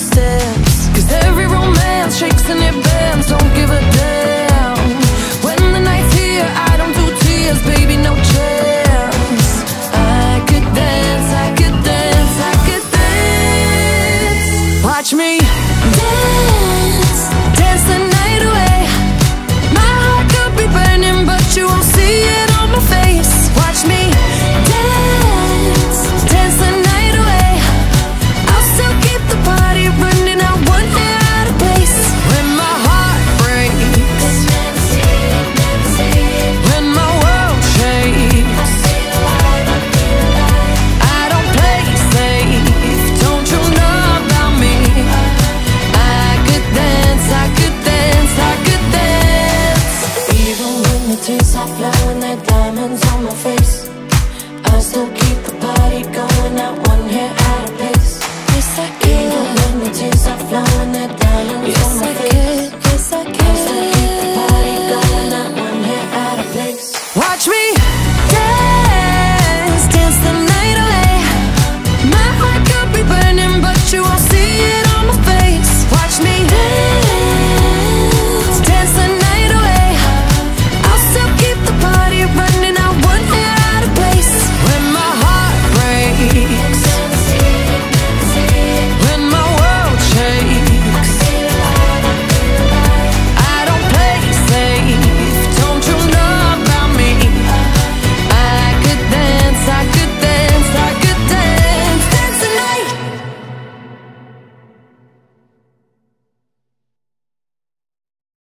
steps, cause every romance shakes and it bends. Don't give a damn. When the night's here, I don't do tears, baby, no chance. I could dance, I could dance, I could dance. Watch me dance, dance the night away. My heart could be burning, but you won't see it on my face. Watch me dance, dance the night away. I'll still keep the party running, I won't get out of place. When my heart breaks, when my world shakes, I don't play safe, don't you know about me? I could dance, I could dance, I could dance. Even when the tears are flowing, they're diamonds on my face.